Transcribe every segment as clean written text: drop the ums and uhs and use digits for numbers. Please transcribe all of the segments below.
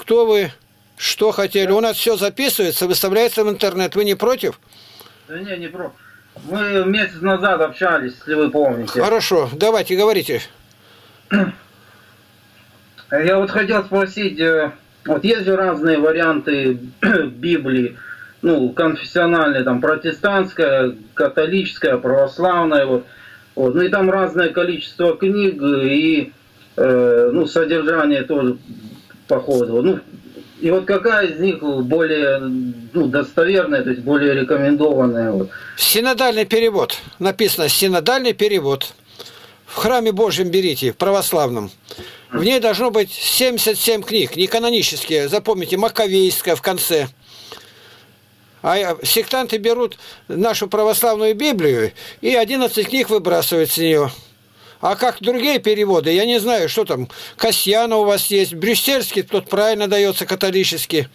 Кто вы, что хотели? У нас все записывается, выставляется в интернет. Вы не против? Да не, не против. Мы месяц назад общались, если вы помните. Хорошо, давайте, говорите. Я вот хотел спросить, вот есть же разные варианты Библии, ну, конфессиональные, там, протестантская, католическая, православная, вот. Ну и там разное количество книг и, ну, содержание тоже походу. Ну, и вот какая из них более, ну, достоверная, то есть более рекомендованная? Вот. Синодальный перевод. Написано «Синодальный перевод». В храме Божьем берите, в православном. В ней должно быть 77 книг, не канонические. Запомните, Маковейская в конце. А сектанты берут нашу православную Библию и 11 книг выбрасывают с нее. А как другие переводы, я не знаю, что там, Касьяна у вас есть, брюссельский, тот правильно дается, католический.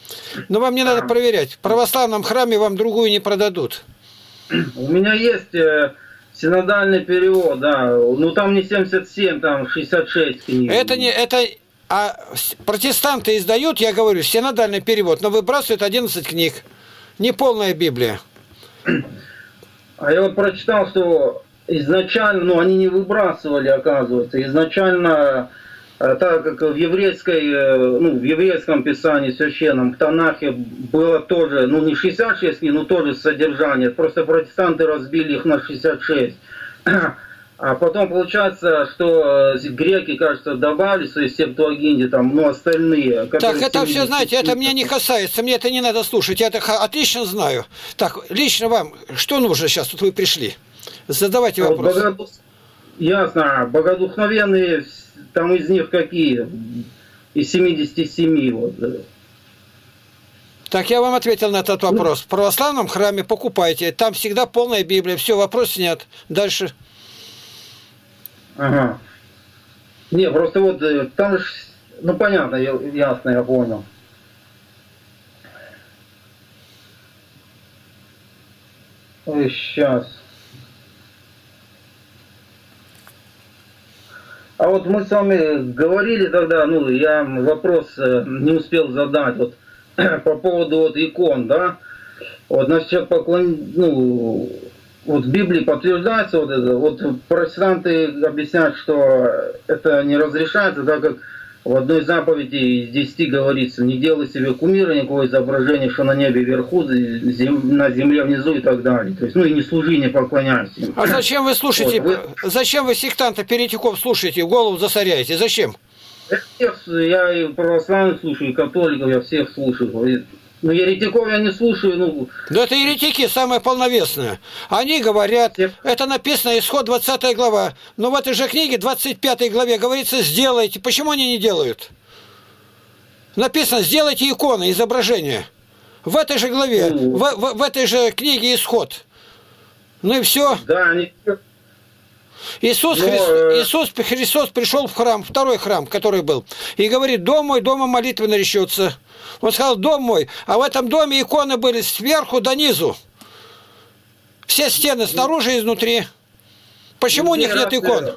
Но вам не надо проверять. В православном храме вам другую не продадут. У меня есть синодальный перевод, да. Ну там не 77, там 66 книг. Это не... Это... А протестанты издают, я говорю, синодальный перевод, но выбрасывают 11 книг. Не полная Библия. А я вот прочитал, что... Изначально, ну, они не выбрасывали, оказывается. Изначально, так как в еврейском писании священном, в Танахе было тоже, ну, не 66 книг, но тоже содержание. Просто протестанты разбили их на 66. А потом получается, что греки, кажется, добавили свои септуагинте, там, ну, остальные. Так, это все, знаете, это меня не касается, мне это не надо слушать, я это отлично знаю. Так, лично вам, что нужно сейчас, тут вы пришли? Задавайте вопрос. Ясно. Богодухновенные, там из них какие? Из 77. Вот. Так, я вам ответил на этот вопрос. В православном храме покупайте. Там всегда полная Библия. Все, вопрос снят. Дальше. Ага. Не, просто вот там же... Ну, понятно, ясно, я понял. Ой, сейчас... А вот мы с вами говорили тогда, ну, я вопрос не успел задать, вот, по поводу вот икон, да, вот, насчет поклонения, ну, вот в Библии подтверждается вот это, вот протестанты объясняют, что это не разрешается, так как в одной заповеди из 10 говорится, не делай себе кумира, никакого изображения, что на небе вверху, на земле внизу и так далее. То есть, ну и не служи, не поклоняйся. А зачем вы слушаете, вот, вы... зачем вы сектанта Перетюков слушаете, голову засоряете? Зачем? Я и православных слушаю, и католиков, я всех слушаю. Ну, еретиков я не слушаю. Ну... Да это еретики, самое полновесное. Они говорят, это написано, исход 20 глава. Но в этой же книге, 25 главе, говорится, сделайте. Почему они не делают? Написано, сделайте иконы, изображения. В этой же главе, в этой же книге исход. Ну и все. Да, они... Иисус Христос пришел в храм, второй храм, который был, и говорит, дом мой, дома молитвы наречется. Он сказал, дом мой, а в этом доме иконы были сверху до низу. Все стены снаружи и изнутри. Почему у них нет икон?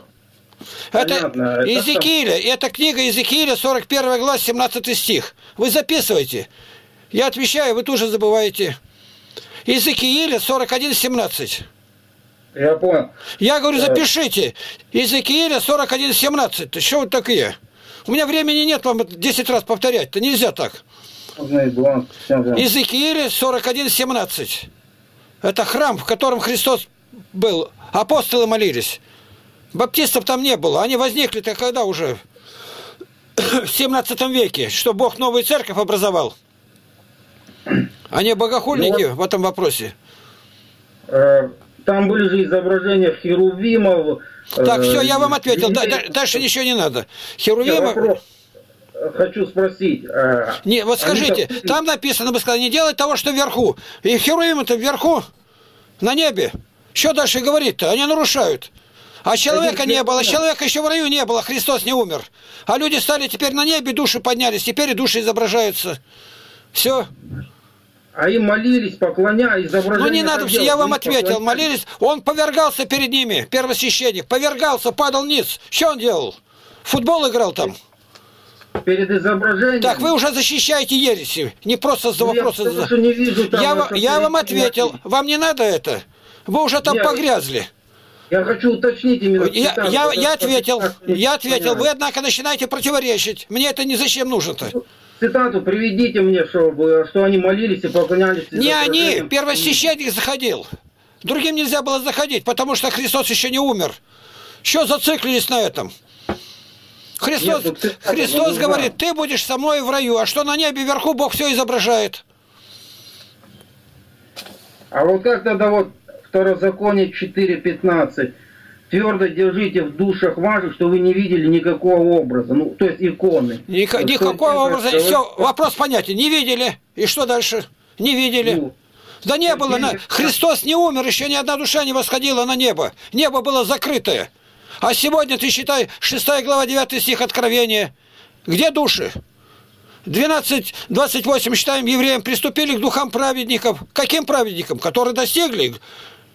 Это Иезекииля, это книга Иезекииля, 41 глава, 17 стих. Вы записываете. Я отвечаю, вы тоже забываете. Иезекииля, 41:17. Я понял. Я говорю, запишите. Иезекииля 41:17. Что вы такие? У меня времени нет вам 10 раз повторять-то. Нельзя так. Иезекииля 41:17. Это храм, в котором Христос был. Апостолы молились. Баптистов там не было. Они возникли-то когда уже? В 17 веке. Что Бог новую церковь образовал. Они богохульники в этом вопросе. Там были же изображения херувимов. Так, все, я вам ответил. Дальше ничего не надо. Херувимов... Хочу спросить. Не, вот скажите, там написано, мы сказали, не делай того, что вверху. И херувимы-то вверху, на небе. Что дальше говорит-то? Они нарушают. А человека не было, человека еще в раю не было, Христос не умер. А люди стали теперь на небе, души поднялись, теперь и души изображаются. Все. А им молились, поклонялись, изображали. Ну не надо, все, я вам ответил, молились. Он повергался перед ними, первосвященник, повергался, падал ниц. Что он делал? Футбол играл там. перед изображением. Так вы уже защищаете ереси, не просто за вопросы. Я вам ответил, вам не надо это, вы уже там погрязли. Я хочу уточнить именно. Я ответил. Вы, однако, начинаете противоречить. Мне это не зачем нужно-то. Цитату приведите мне, что они молились и поклонялись. Не они, первосвященник заходил. Другим нельзя было заходить, потому что Христос еще не умер. Что зациклились на этом? Христос говорит, ты будешь со мной в раю, а что на небе вверху, Бог все изображает. А вот как тогда вот Второзаконие 4:15. Твердо держите в душах ваших, что вы не видели никакого образа, ну, то есть иконы. Никакого образа, все, вопрос понятен. Не видели. И что дальше? Не видели. Ну, да не было. Христос не умер, еще ни одна душа не восходила на небо. Небо было закрытое. А сегодня, ты считай, 6 глава, 9 стих Откровения. Где души? 12:28 считаем евреям. Приступили к духам праведников. Каким праведникам? Которые достигли...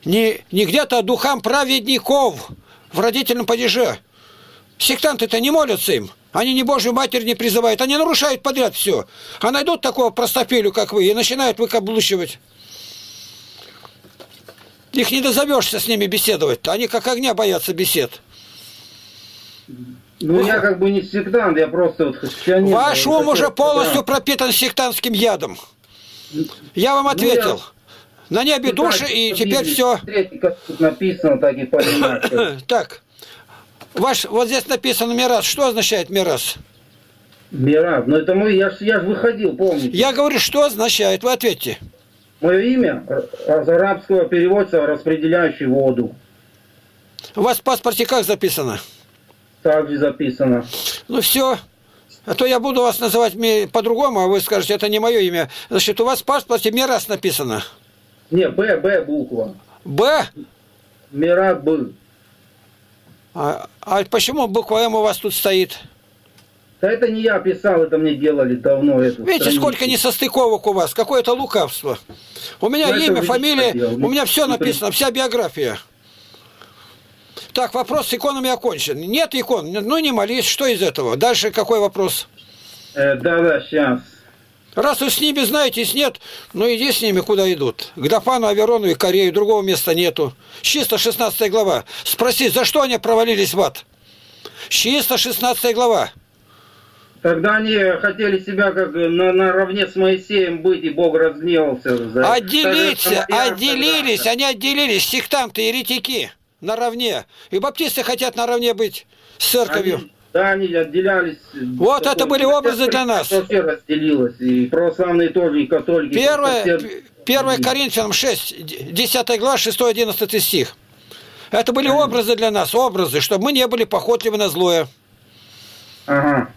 Не где-то, а духам праведников в родительном падеже. Сектанты-то не молятся им. Они не Божью Матерь не призывают. Они нарушают подряд все. А найдут такого простопелю, как вы, и начинают выкаблучивать. Их не дозовешься с ними беседовать-то. Они как огня боятся бесед. Ну, я как бы не сектант, я просто вот христианин. Ваш ум уже полностью пропитан сектантским ядом. Я вам ответил. На небе души, и теперь все. Как тут написано, так и понимаешь. Так, вот здесь написано «мирас». Что означает «мирас»? «Мирас», ну это я же выходил, помните. Я говорю, что означает, вы ответьте. Мое имя с арабского переводца «распределяющий воду». У вас в паспорте как записано? Так же записано. Ну все. А то я буду вас называть по-другому, а вы скажете, это не мое имя. Значит, у вас в паспорте «мирас» написано. Не, Б буква. Б? Мират Б. А почему буква М у вас тут стоит? Да это не я писал, это мне делали давно. Видите, сколько несостыковок у вас, какое-то лукавство. У меня имя, фамилия, у меня все написано, вся биография. Так, вопрос с иконами окончен. Нет икон, ну не молись, что из этого? Дальше какой вопрос? Да, сейчас. Раз вы с ними знаетесь, нет, ну иди с ними, куда идут. К Дафану, Аверону и Корею, другого места нету. Числа 16 глава. Спроси, за что они провалились в ад? Числа 16 глава. Тогда они хотели себя как наравне с Моисеем быть, и Бог разгневался. Отделились, они отделились, сектанты, еретики, наравне. И баптисты хотят наравне быть с церковью. Да, они отделялись. Вот такой, это были образы для нас. Все разделилось, и православные тоже, и католики. 1 Коринфянам 6, 10 глава, 6-11 стих. Это были образы для нас, образы, чтобы мы не были похотливы на злое. Ага.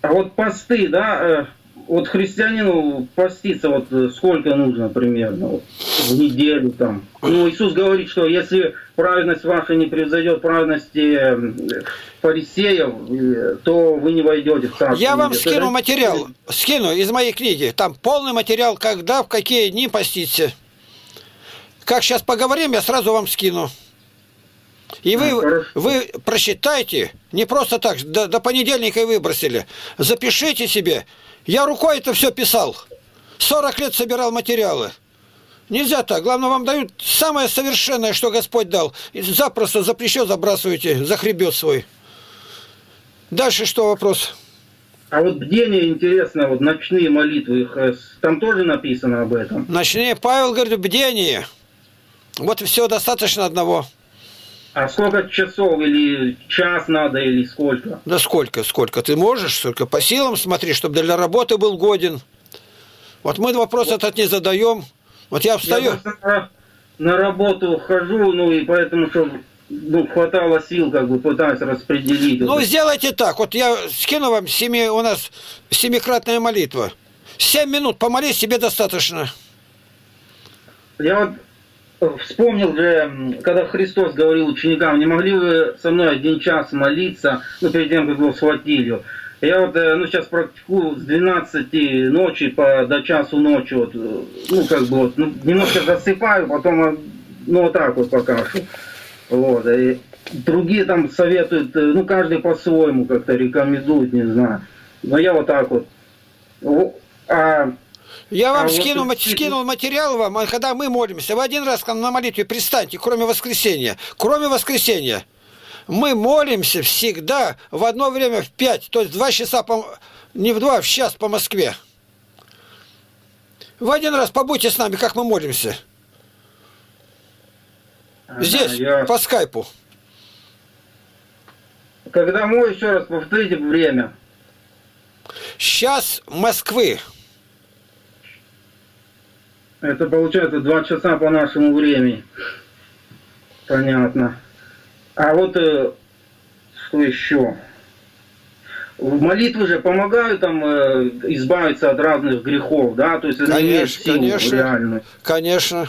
А вот посты, да, вот христианину поститься вот сколько нужно примерно, вот, в неделю там. Ну, Иисус говорит, что если праведность ваша не превзойдет праведности фарисеев, то вы не войдете в царство. Я вам скину материал, скину из моей книги. Там полный материал, когда, в какие дни поститься. Как сейчас поговорим, я сразу вам скину. И вы прочитайте, не просто так, до понедельника и выбросили. Запишите себе. Я рукой это все писал. 40 лет собирал материалы. Нельзя так. Главное, вам дают самое совершенное, что Господь дал. И запросто за плечо забрасываете, за хребет свой. Дальше что вопрос? А вот бдение интересно, вот ночные молитвы, там тоже написано об этом? Ночные, Павел говорит, бдение. Вот все, достаточно одного. А сколько часов, или час надо, или сколько? Да сколько ты можешь, сколько по силам смотри, чтобы для работы был годен. Вот мы вопрос этот не задаем. Вот я встаю. Я на работу хожу, ну и поэтому, чтобы хватало сил, как бы пытаюсь распределить. Ну сделайте так, вот я скину вам, у нас семикратная молитва. 7 минут помолись, тебе достаточно. Я вот... Вспомнил же, когда Христос говорил ученикам, не могли вы со мной 1 час молиться, ну, перед тем, как его схватили. Я вот, ну, сейчас практикую с 12 ночи до часу ночи, вот, ну, как бы, вот, ну, немножко засыпаю, потом, ну, вот так вот пока что. Вот, и Другие там советуют, ну каждый по-своему как-то рекомендует, не знаю. Но я вот так вот. Я вам скинул материал, вам, когда мы молимся. Вы один раз на молитве пристаньте, кроме воскресенья. Кроме воскресенья. Мы молимся всегда в одно время в 5, то есть 2 часа, не в 2, а в час по Москве. Вы один раз побудьте с нами, как мы молимся. Здесь, по скайпу. Когда мой, еще раз повторите время. Сейчас Москвы. Это получается 2 часа по нашему времени. Понятно. А вот что еще? Молитвы же помогают там избавиться от разных грехов, да? То есть, конечно, конечно, конечно.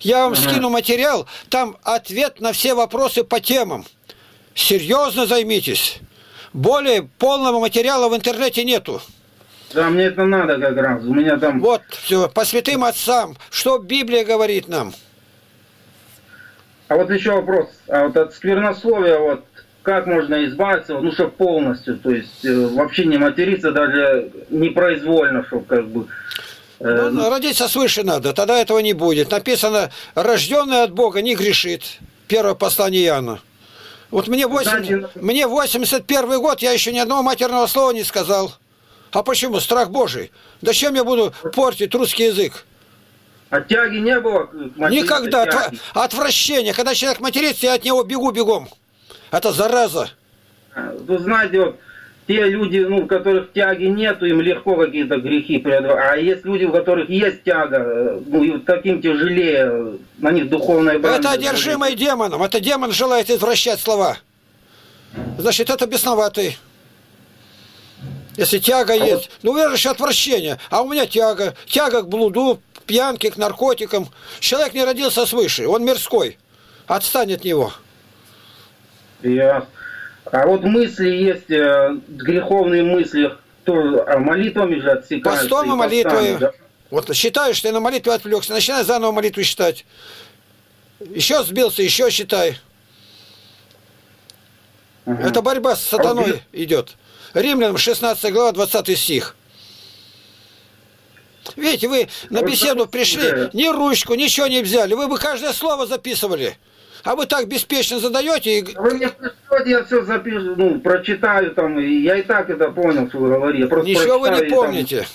Я вам скину материал, там ответ на все вопросы по темам. Серьезно займитесь. Более полного материала в интернете нету. Да, мне это надо как раз. У меня там... Вот, все, по святым отцам. Что Библия говорит нам? А вот еще вопрос. А вот от сквернословия, вот, как можно избавиться, ну, чтобы полностью, то есть, вообще не материться, даже непроизвольно, чтобы как бы... Ну, родиться свыше надо, тогда этого не будет. Написано, рожденный от Бога не грешит. Первое послание Иоанна. Вот мне, 81 год, я еще ни одного матерного слова не сказал. А почему? Страх Божий. Да чем я буду портить русский язык? А тяги не было? Никогда. Тяги. Отвращение. Когда человек матерится, я от него бегу бегом. Это зараза. Вы знаете, вот те люди, ну, у которых тяги нету, им легко какие-то грехи преодолевать. А есть люди, у которых есть тяга, ну, и таким тяжелее, на них духовная банда. Это одержимый демоном. Это демон желает извращать слова. Значит, это бесноватый. Если тяга есть. Вот... Ну, верующее отвращение. А у меня тяга. Тяга к блуду, к пьянке, к наркотикам. Человек не родился свыше. Он мирской. Отстань от него. А вот мысли есть, греховные мысли, тоже молитвами же отсекаются. Постом и молитвой. Да? Вот считаешь, ты на молитве отвлекся. Начинай заново молитву считать. Еще сбился, еще считай. Ага. Это борьба с сатаной идет. Римлянам 16 глава 20 стих. Видите, вы на беседу пришли, ни ручку, ничего не взяли. Вы бы каждое слово записывали. А вы так беспечно задаете. И... Вы мне пришлете, я все запишу, ну, прочитаю там. И я и так это понял, что вы говорили. Ничего вы не помните.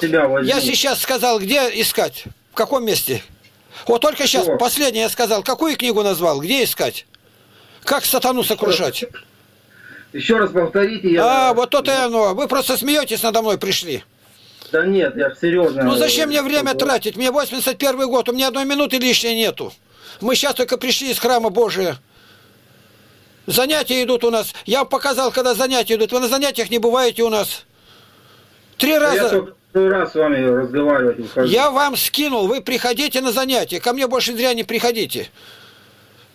Там, я сейчас сказал, где искать, в каком месте. Вот только сейчас, последнее я сказал, какую книгу назвал, где искать. Как сатану сокрушать. Еще раз повторите. Я... А, вот то-то и оно. Вы просто смеетесь надо мной, пришли. Да нет, я серьезно. Ну зачем мне время тратить? Мне 81 год, у меня одной минуты лишней нету. Мы сейчас только пришли из храма Божия. Занятия идут у нас. Я вам показал, когда занятия идут. Вы на занятиях не бываете у нас. 3 раза... Я только 1 раз с вами разговаривать. Я вам скинул. Вы приходите на занятия. Ко мне больше зря не приходите.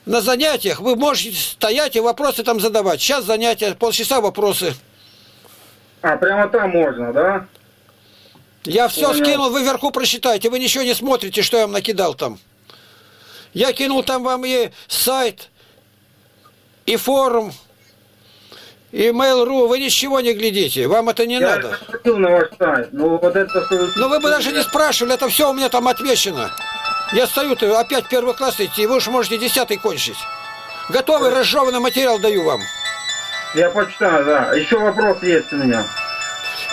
На занятиях вы можете стоять и вопросы там задавать. Сейчас занятия, полчаса вопросы. А, прямо там можно, да? Я все скинул, вы вверху прочитайте. Вы ничего не смотрите, что я вам накидал там. Я кинул там вам и сайт, и форум, и mail.ru. Вы ничего не глядите, вам это не надо. Я смотрел на ваш сайт, но вот это... Но вы бы даже не спрашивали, это все у меня там отмечено. Я стою-то опять 1-й класс идти, вы уж можете 10-й кончить. Готовый разжеванный материал даю вам. Я почитаю, да. Еще вопрос есть у меня.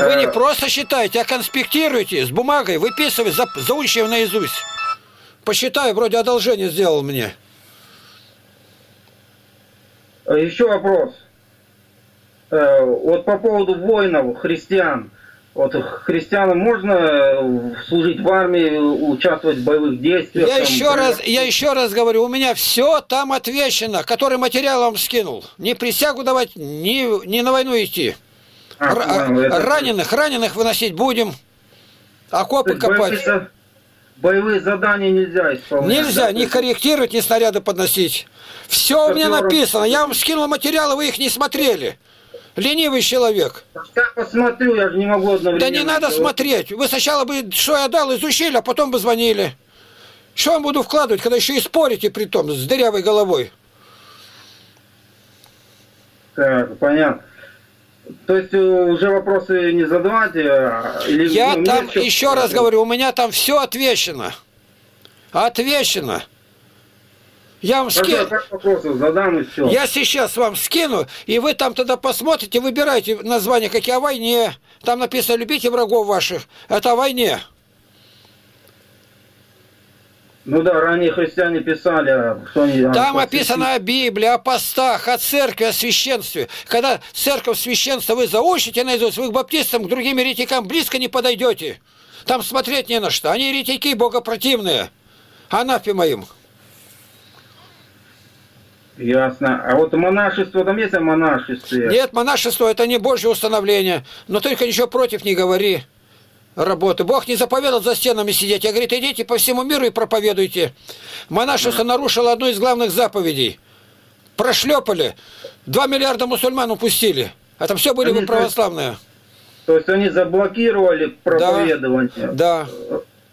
Вы не просто считаете, а конспектируете с бумагой, выписываете, заучивая наизусть. Посчитай, вроде одолжение сделал мне. Еще вопрос. Вот по поводу воинов, христиан. Вот христианам можно служить в армии, участвовать в боевых действиях? Я, там, еще раз говорю, у меня все там отвечено, который материал вам скинул. Не присягу давать, не на войну идти. Раненых выносить будем, окопы копать. Боевые задания нельзя исполнять. Нельзя, ни корректировать, ни снаряды подносить. Все у меня написано. Я вам скинул материалы, вы их не смотрели. Ленивый человек. Я посмотрю, я же не могу одновременно. Да не надо смотреть. Вы сначала бы, что я дал, изучили, а потом бы звонили. Что я буду вкладывать, когда еще и спорите при том, с дырявой головой? Понятно. То есть уже вопросы не задавать? Или... Я там, еще раз говорю, у меня там все отвечено. Отвечено. Я вам скину. Я сейчас вам скину, и вы там тогда посмотрите, выбирайте название, как и о войне. Там написано «Любите врагов ваших». Это о войне. Ну да, ранние христиане писали, что они... Там описано о Библии, о постах, о церкви, о священстве. Когда церковь, священство вы заучите наизусть, вы к баптистам, к другим еретикам близко не подойдете. Там смотреть не на что. Они еретики, богопротивные. Анафема им. Ясно. А вот монашество, там есть о монашестве? Нет, монашество это не Божье установление. Но только ничего против не говори. Работы. Бог не заповедал за стенами сидеть. Я говорит, идите по всему миру и проповедуйте. Монашество нарушило одну из главных заповедей. Прошлепали. 2 миллиарда мусульман упустили. А там все были бы православные. То есть они заблокировали проповедование. Да.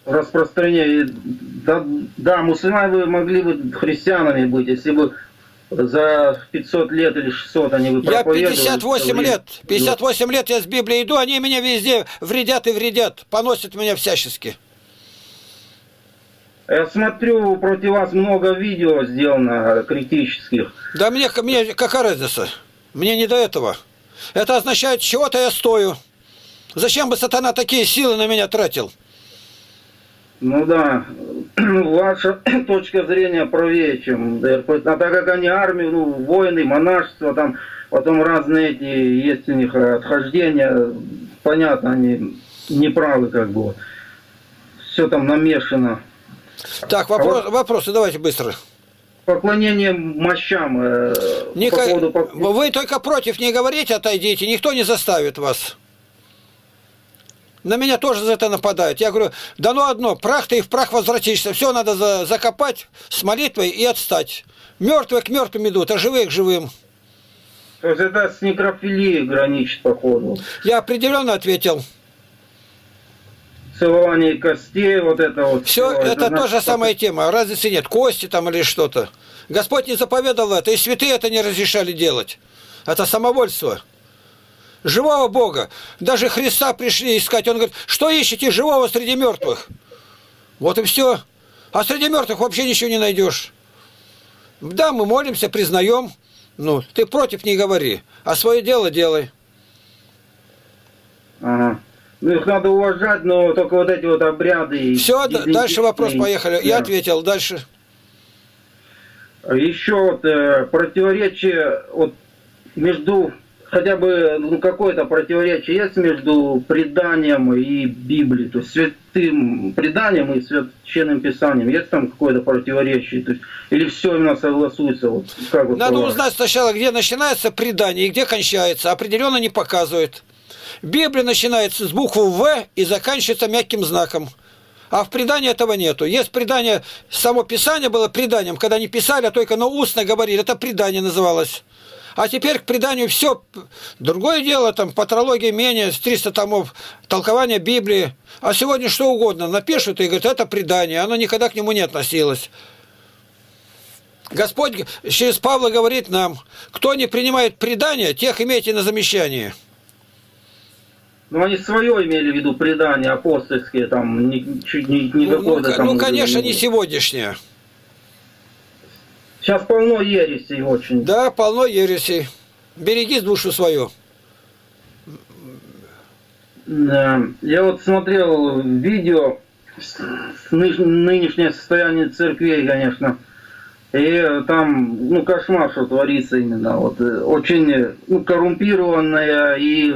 Распространение. Да, да, мусульмане вы могли бы христианами быть, если бы за 500 лет или 600 они бы проповедовали. Я 58 лет я с Библией иду, они меня везде вредят и вредят, поносят меня всячески. Я смотрю, против вас много видео сделано критических. Да мне какая разница? Мне не до этого. Это означает, чего-то я стою. Зачем бы сатана такие силы на меня тратил? Ну да, ваша точка зрения правее, чем РПЦ. А так как они армию, ну, войны, монашество, там, потом разные эти, есть у них отхождения, понятно, они неправы как бы. Все там намешано. Так, вопросы давайте быстро. Поклонение мощам. Вы только против не говорите, отойдите, никто не заставит вас. На меня тоже за это нападают. Я говорю, дано одно, прах ты и в прах возвратишься. Все надо закопать с молитвой и отстать. Мертвые к мертвым идут, а живые к живым. То есть это с некрофилией граничит, походу. Я определенно ответил. Целование костей, вот это вот. Все, это тоже самая тема. Разницы нет, кости там или что-то. Господь не заповедовал это, и святые это не разрешали делать. Это самовольство. Живого Бога. Даже Христа пришли искать. Он говорит, что ищете живого среди мертвых? Вот и все. А среди мертвых вообще ничего не найдешь. Да, мы молимся, признаем. Ну, ты против не говори, а свое дело делай. Ага. Ну, их надо уважать, но только вот эти вот обряды... Все, дальше вопрос, поехали. Да. Я ответил, дальше. Еще вот противоречие вот между... Хотя бы ну, какое-то противоречие есть между преданием и Библией, то есть святым преданием и священным писанием. Есть там какое-то противоречие? То есть, или все у нас согласуется? Вот, как вот надо узнать сначала, где начинается предание и где кончается. Определенно не показывает. Библия начинается с буквы «В» и заканчивается мягким знаком. А в предании этого нету. Есть предание, само писание было преданием, когда не писали, а только устно говорили. Это предание называлось. А теперь к преданию все. Другое дело, там, патрология менее, 300 томов, толкование Библии. А сегодня что угодно напишут и говорят, это предание. Оно никогда к нему не относилось. Господь через Павла говорит нам, кто не принимает предание, тех имейте на замещании. Ну, они свое имели в виду предание, апостольские, там, чуть не доходы. Ну, конечно, не сегодняшнее. Сейчас полно ересей очень. Да, полно ересей. Береги душу свою. Да. Я вот смотрел видео, нынешнее состояние церквей, конечно. И там, ну, кошмар, что творится именно. Вот, очень ну, коррумпированная. И,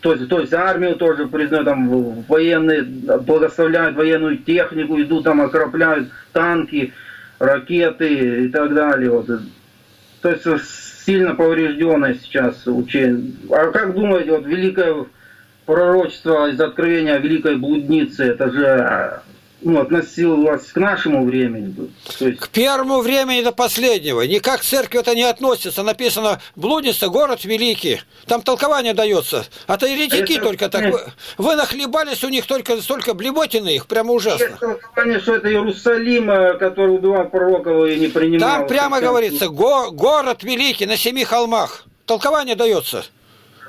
то есть армию тоже признают, там, военные благословляют военную технику, идут там, окропляют танки, ракеты и так далее. Вот. То есть сильно поврежденное сейчас учение. А как думаете, вот великое пророчество из Откровения о великой блуднице, это же ну, относилось к нашему времени? То есть... К первому времени до последнего. Никак к церкви это не относится. Написано «блудница, город великий». Там толкование дается. А то еретики это... только так. Вы нахлебались у них только столько блевотины их. Прямо ужасно. Есть толкование, что это Иерусалим, который убивал пророков и не принимал. Там прямо говорится «город великий на 7 холмах». толкование дается.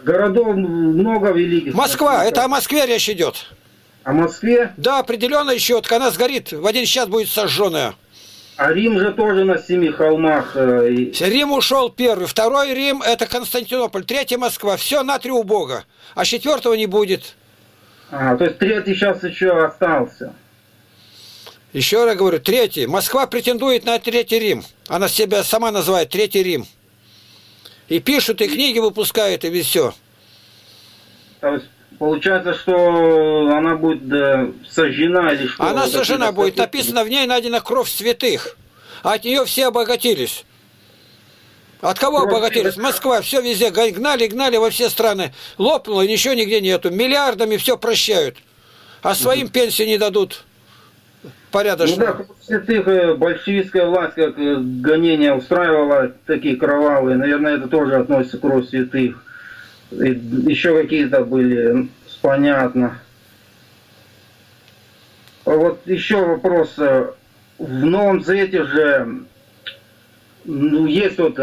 Городов много великих. Москва, это о Москве речь идет. О Москве? Да, определенная щетка, она сгорит, в один час будет сожженная. А Рим же тоже на 7 холмах. Рим ушел первый, второй Рим это Константинополь, третий Москва, все на 3 у Бога, а 4-го не будет. А, то есть 3-й сейчас еще остался. Еще раз говорю, 3-й. Москва претендует на 3-й Рим, она себя сама называет 3-й Рим. И пишут, и книги выпускают, и все. То есть получается, что она будет сожжена или что? Она сожжена будет. Написано, в ней найдена кровь святых. А от нее все обогатились. От кого кровь обогатились? Святых. Москва, все везде гнали, гнали во все страны. Лопнуло, ничего нигде нету. Миллиардами все прощают. А своим пенсии не дадут. Порядочно. Ну да, кровь святых большевистская власть, как гонения устраивала, такие кровавые. Наверное, это тоже относится к кровь святых. И еще какие-то были, понятно. Вот еще вопрос. В Новом Завете же есть вот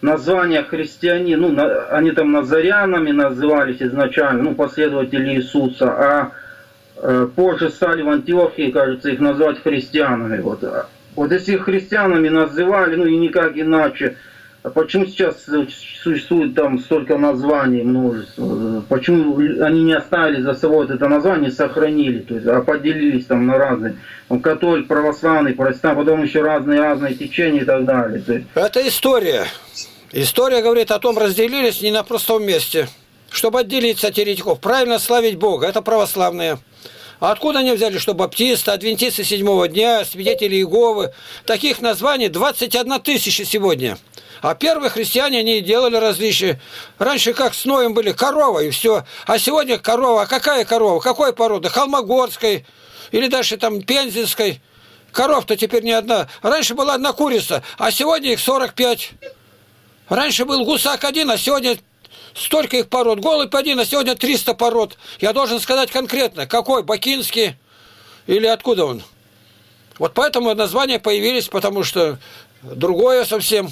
название христиане, ну, они там назарянами назывались изначально, ну, последователи Иисуса, а позже стали в Антиохии, кажется, их назвать христианами. Вот, вот если их христианами называли, ну и никак иначе, а почему сейчас существует там столько названий, множество? Почему они не оставили за собой это название, сохранили, то есть, а поделились там на разные? Католик, православный, протестант, потом еще разные течения и так далее. То есть... Это история. История говорит о том, разделились не на простом месте. Чтобы отделиться от еретиков, правильно славить Бога, это православные. А откуда они взяли, что баптисты, адвентисты седьмого дня, свидетели Иеговы? Таких названий 21 000 сегодня. А первые христиане, они делали различия. Раньше как с Ноем были корова и все. А сегодня корова. А какая корова? Какой породы? Холмогорской или дальше там пензенской. Коров-то теперь не одна. Раньше была одна курица, а сегодня их 45. Раньше был гусак один, а сегодня столько их пород. Голубь один, а сегодня 300 пород. Я должен сказать конкретно, какой? Бакинский или откуда он? Вот поэтому названия появились, потому что другое совсем.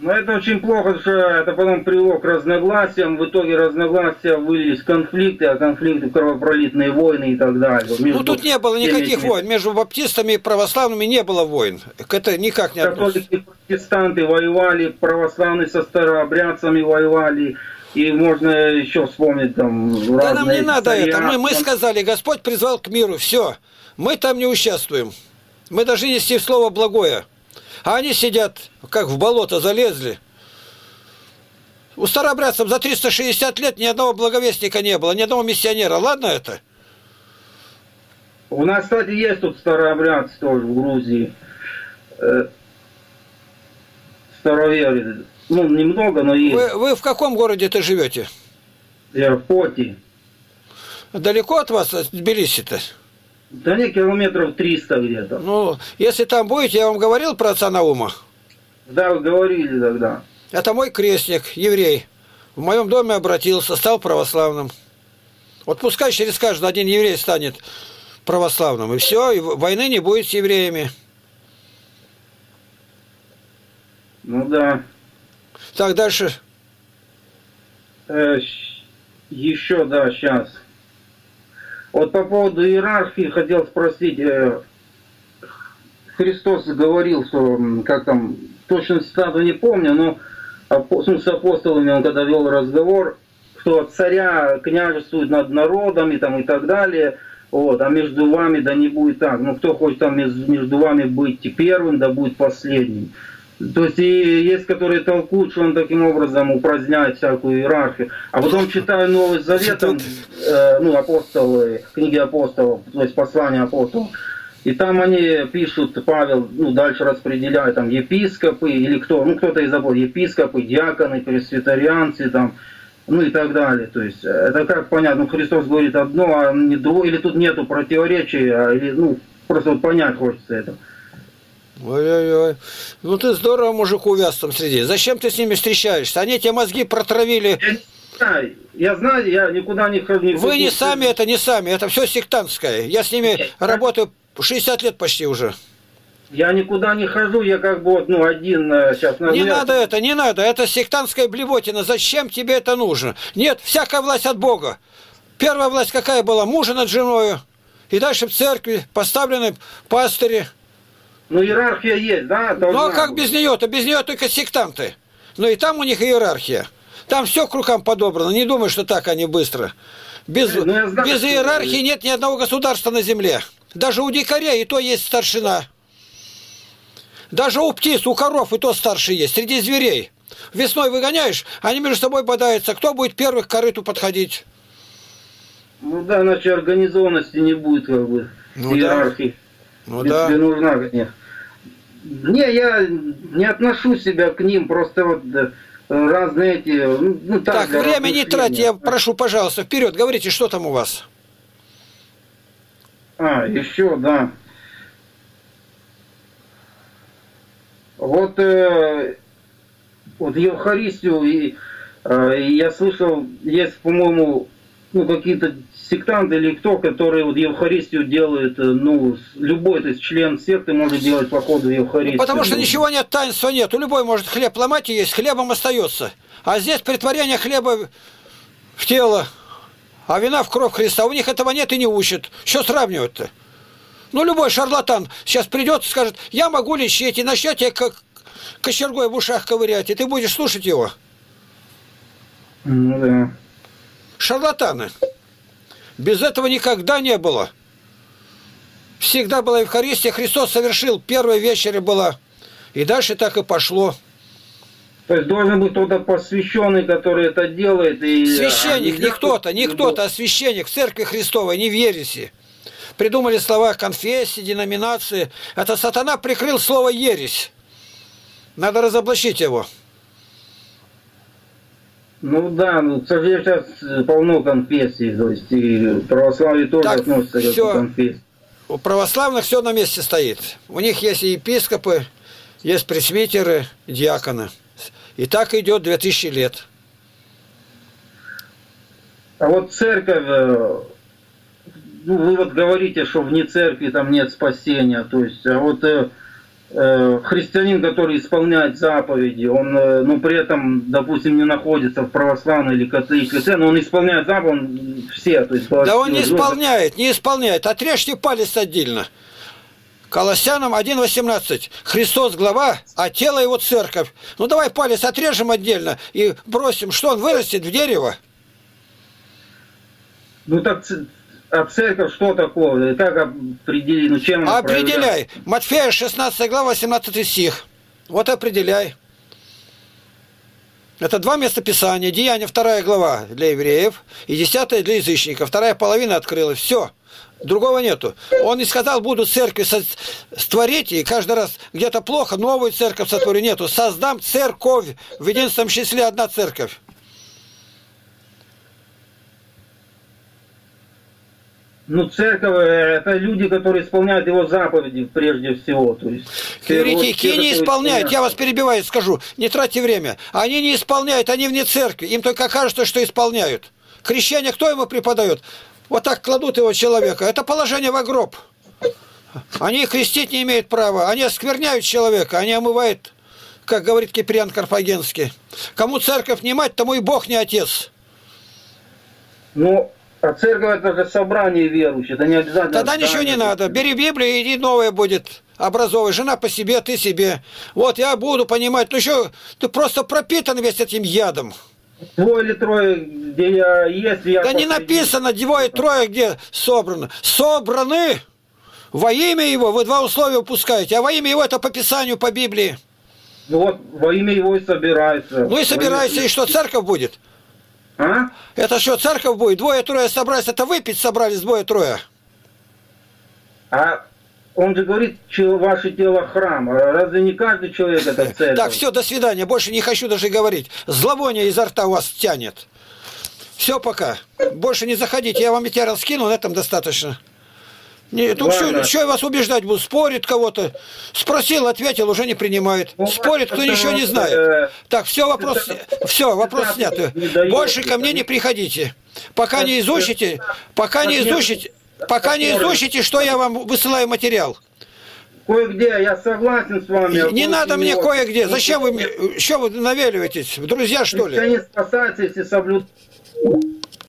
Но это очень плохо, что это потом привело к разногласиям. В итоге разногласия вылились в конфликты, а конфликты в кровопролитные войны и так далее. Между... Ну тут не было никаких войн. Между баптистами и православными не было войн. Это никак не относится. Католики и протестанты воевали, православные со старообрядцами воевали. И можно еще вспомнить там... Да нам не надо это. Мы сказали, Господь призвал к миру. Все. Мы там не участвуем. Мы должны нести слово благое. А они сидят, как в болото залезли. У старообрядцев за 360 лет ни одного благовестника не было, ни одного миссионера. Ладно это? У нас, кстати, есть тут старообрядцы тоже в Грузии. Староверы. Ну, немного, но есть. Вы в каком городе-то живете? Я в Поти. Далеко от вас, от Тбилиси-то? Да не, километров 300 где-то. Ну, если там будете, я вам говорил про отца Наума? Да, вы говорили тогда. Это мой крестник, еврей. В моем доме обратился, стал православным. Вот пускай через каждый один еврей станет православным. И все, и войны не будет с евреями. Ну да. Так, дальше. Еще, да, сейчас. Вот по поводу иерархии хотел спросить. Христос говорил, что, как там, точно цитату не помню, но с апостолами он когда вел разговор, что царя княжествует над народами там, и так далее, вот, а между вами да не будет так. Ну, кто хочет там между вами быть первым, да будет последним. То есть и есть, которые толкуют, что он таким образом упраздняет всякую иерархию. А потом читаю Новый Завет, там, ну, апостолы, книги апостолов, то есть послания апостолов. И там они пишут, Павел, ну, дальше распределяет, там, епископы или кто, ну, кто-то из апостолов, епископы, диаконы, пресвитерианцы, там, ну, и так далее. То есть это как понятно, Христос говорит одно, а не другое, или тут нету противоречия, или, ну, просто вот понять хочется это. Ой-ой-ой. Ну ты здорово мужику увяз там среди. Зачем ты с ними встречаешься? Они тебе мозги протравили. Я знаю, я никуда не хожу. Вы не сами это, не сами. Это все сектантское. Я с ними работаю 60 лет почти уже. Я никуда не хожу, я как бы вот, ну, один сейчас... Не надо это, не надо, это сектантская блевотина, зачем тебе это нужно? Нет, всякая власть от Бога. Первая власть какая была? Мужа над женою, и дальше в церкви поставлены пастыри. Ну, иерархия есть, да? Ну, а как без нее-то? Без нее только сектанты. Ну, и там у них иерархия. Там все к рукам подобрано, не думай, что так они быстро. Без иерархии нет ни одного государства на земле. Даже у дикаря и то есть старшина. Даже у птиц, у коров и то старший есть, среди зверей. Весной выгоняешь, они между собой бодаются. Кто будет первый к корыту подходить? Ну да, иначе организованности не будет, как бы, иерархии. Ну да. Не нужна, конечно. Не, я не отношу себя к ним, просто вот разные эти... Ну, так, время не трать, я прошу, пожалуйста, вперед, говорите, что там у вас? А, еще, да. Вот, вот Евхаристию я слышал, есть, по-моему, ну, какие-то сектанты или кто, которые вот Евхаристию делают, ну, любой то есть член секты может делать по ходу Евхаристию. Ну, потому что ничего нет, таинства нет. У любой может хлеб ломать и есть, хлебом остается. А здесь претворение хлеба в тело, а вина в кровь Христа. У них этого нет и не учат. Что сравнивать-то? Ну, любой шарлатан сейчас придет и скажет, я могу лечить, и начнет тебя как кочергой в ушах ковырять, и ты будешь слушать его. Ну, да. Шарлатаны. Без этого никогда не было. Всегда была Евхаристия, Христос совершил, первая вечеря была. И дальше так и пошло. То есть должен быть кто-то посвященный, который это делает. И... Священник, не кто-то, не кто-то, а священник в церкви Христовой, не в ереси. Придумали слова конфессии, деноминации. Это сатана прикрыл слово ересь. Надо разоблачить его. Ну да, ну, к сожалению, сейчас полно конфессий, то есть и православие тоже так, относится к конфессии. У православных все на месте стоит. У них есть и епископы, есть пресвитеры, диаконы. И так идет 2000 лет. А вот церковь... Ну, вы вот говорите, что вне церкви там нет спасения, то есть, а вот христианин, который исполняет заповеди, он, ну, при этом, допустим, не находится в православной или католической церкви, но он исполняет заповеди, все, то есть... Да он не исполняет, не исполняет, отрежьте палец отдельно. Колоссянам 1:18, Христос глава, а тело его церковь. Ну, давай палец отрежем отдельно и бросим, что он вырастет в дерево. Ну, так... А церковь что такое? Как определить? Ну, чем определяй. Матфея 16 глава 18 стих. Вот определяй. Это два места Писания. Деяния 2 глава для евреев и 10 для язычников. Вторая половина открылась. Все. Другого нету. Он не сказал, буду церкви сотворить, и каждый раз где-то плохо, новую церковь сотворю. Нету. Создам церковь. В единственном числе одна церковь. Ну, церковь – это люди, которые исполняют его заповеди прежде всего. То есть, еретики не исполняют, я вас перебиваю, скажу, не тратьте время. Они не исполняют, они вне церкви, им только кажется, что исполняют. Крещение кто ему преподает? Вот так кладут его человека, это положение в гроб. Они крестить не имеют права, они оскверняют человека, они омывают, как говорит Киприян Карфагенский. Кому церковь не мать, тому и Бог не отец. Ну... А церковь – это же собрание верующих, это не обязательно... Тогда ничего не надо. Бери Библию, и новое будет образовывать. Жена по себе, ты себе. Вот, я буду понимать. Ну что, ты просто пропитан весь этим ядом. Двое или трое, где я есть, я... Да не написано, двое и трое, где собрано. Собраны во имя Его, вы два условия упускаете. А во имя Его – это по Писанию, по Библии. Ну вот, во имя Его и собирается. Ну и собирается, и что, церковь будет? А? Это что, церковь будет? Двое-трое собрались, это выпить собрались двое-трое. А он же говорит, ваше тело храм. Разве не каждый человек это церковь? Так, все, до свидания. Больше не хочу даже говорить. Зловоние изо рта у вас тянет. Все, пока. Больше не заходите. Я вам и тебя раскину, на этом достаточно. Что я вас убеждать буду? Спорит кого-то. Спросил, ответил, уже не принимает. Спорит, кто ничего не знает. Так, все, вопрос снят. Больше ко мне не приходите. Пока не изучите, что я вам высылаю материал. Кое-где, я согласен с вами. Не надо мне кое-где. Зачем вы навеливаетесь? Друзья, что ли? Они спасаются, если соблюдают.